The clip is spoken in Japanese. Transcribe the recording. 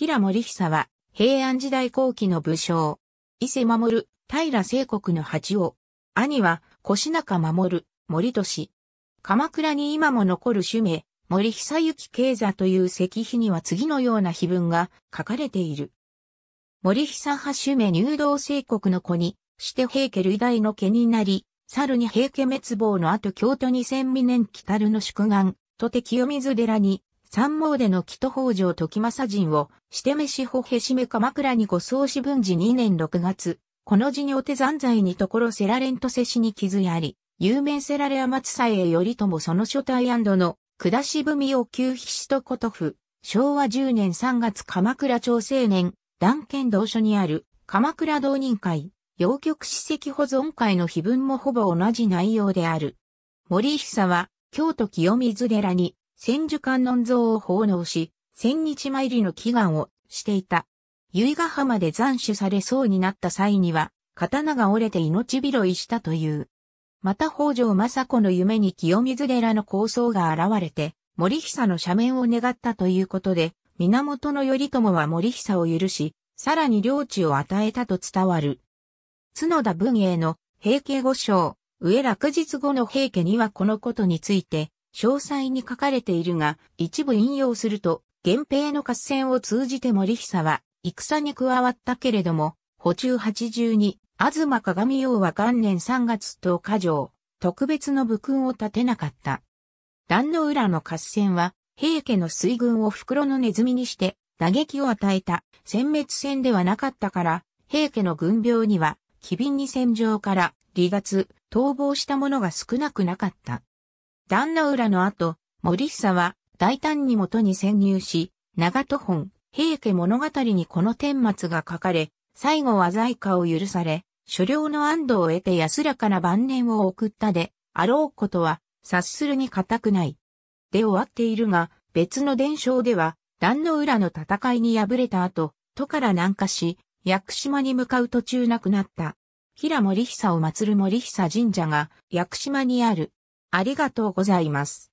平盛久は、平安時代後期の武将。伊勢守、平清国の八男。兄は、腰中守、守俊。鎌倉に今も残る種名、森久行敬座という石碑には次のような碑文が書かれている。森久派種名入道清国の子に、して平家類大の家になり、猿に平家滅亡の後京都二千美年来るの宿願、とて清水寺に、三詣の木戸北条時政陣を、してめしほへしめ鎌倉に護送し文治二年六月、この事業手残罪にところせられんとせしに傷あり、有名せられ天津へ頼朝その所帯&の、下し文を旧筆使とことふ、昭和10年3月鎌倉長生年、談見同書にある、鎌倉同人会、謡曲史跡保存会の碑文もほぼ同じ内容である。森久は、京都清水寺に、千手観音像を奉納し、千日参りの祈願をしていた。由比ヶ浜で斬首されそうになった際には、刀が折れて命拾いしたという。また北条政子の夢に清水寺の構想が現れて、森久の赦免を願ったということで、源頼朝は森久を許し、さらに領地を与えたと伝わる。角田文永の平家御章、上落日後の平家にはこのことについて、詳細に書かれているが、一部引用すると、源平の合戦を通じて森久は、戦に加わったけれども、補中82、東鏡陽は元年3月10日上、特別の武勲を立てなかった。壇ノ浦の合戦は、平家の水軍を袋のネズミにして、打撃を与えた、殲滅戦ではなかったから、平家の軍病には、機敏に戦場から、離脱、逃亡した者が少なくなかった。壇ノ浦の後、森久は大胆に元に潜入し、長門本、平家物語にこの顛末が書かれ、最後は罪過を許され、所領の安堵を得て安らかな晩年を送ったで、あろうことは察するに固くない。で終わっているが、別の伝承では、壇ノ浦の戦いに敗れた後、都から南下し、屋久島に向かう途中亡くなった。平盛久を祀る森久神社が、屋久島にある。ありがとうございます。